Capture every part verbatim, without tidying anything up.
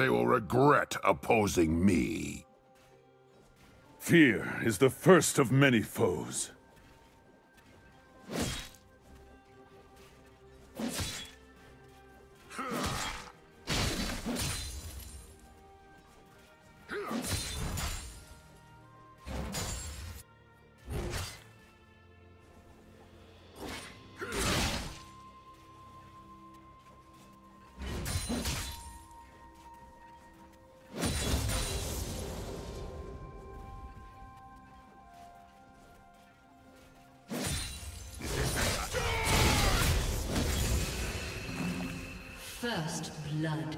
they will regret opposing me. Fear is the first of many foes. First blood.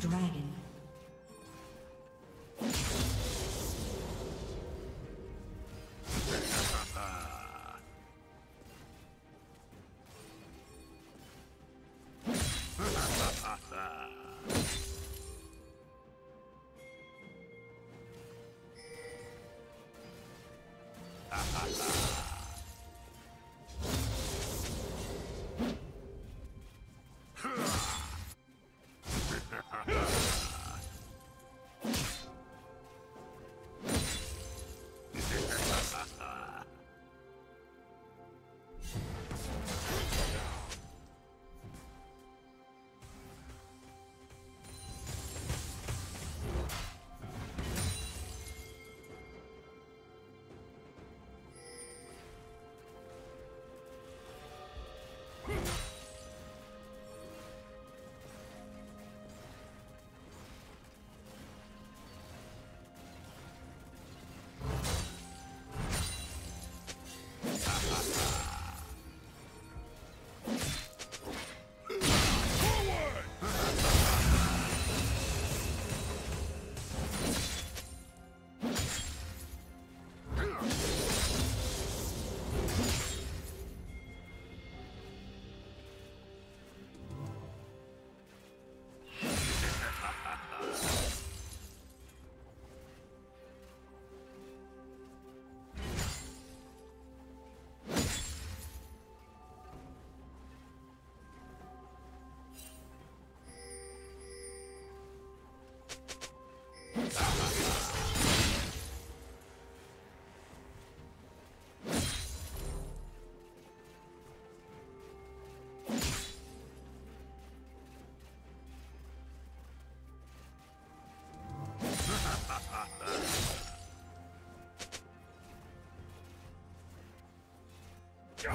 Dragon. Go!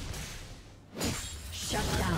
Shut down.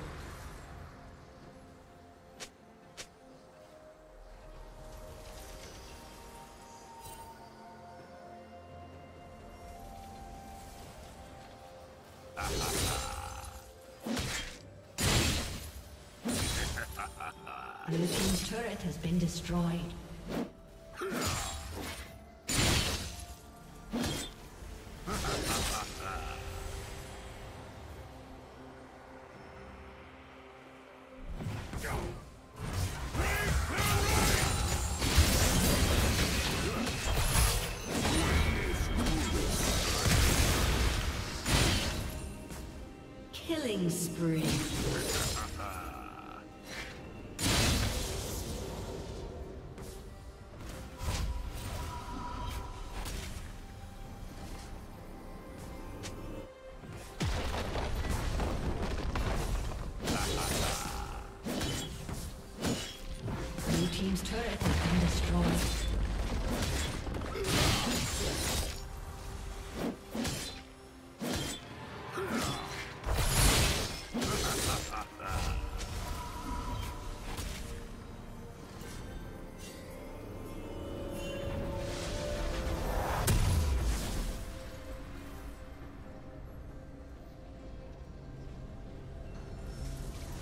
Blue team's turret has been destroyed. Killing spree.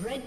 Red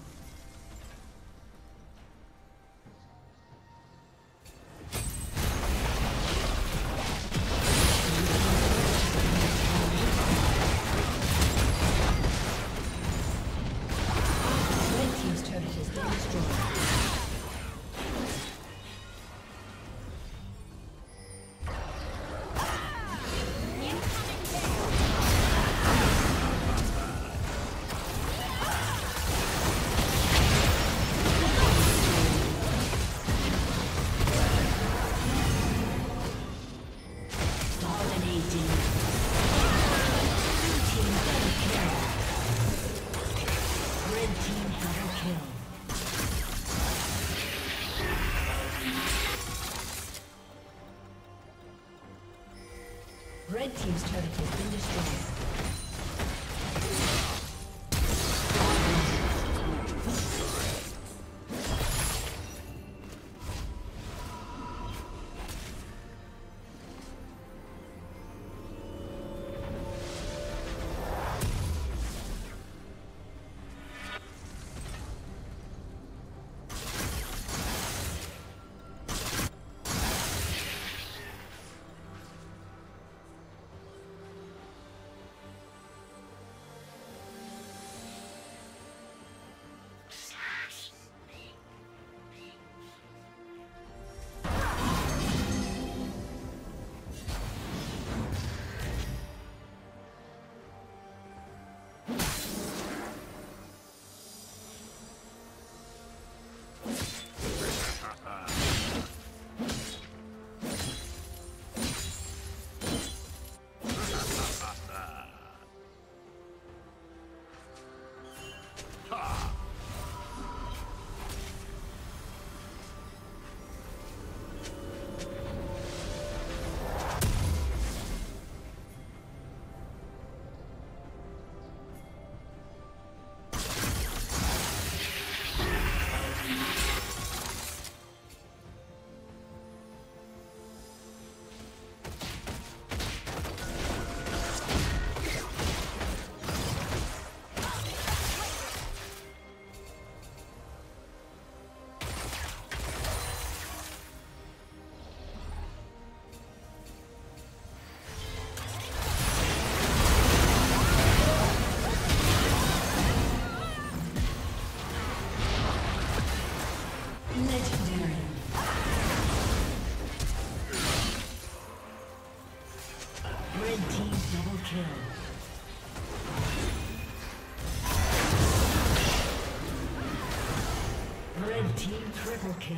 Red team's turret has been destroyed. Triple kill.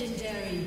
Legendary.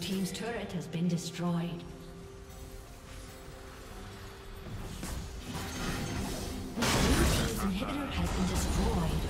Team's turret has been destroyed. Blue team's turret has been destroyed. Blue team's inhibitor has been destroyed.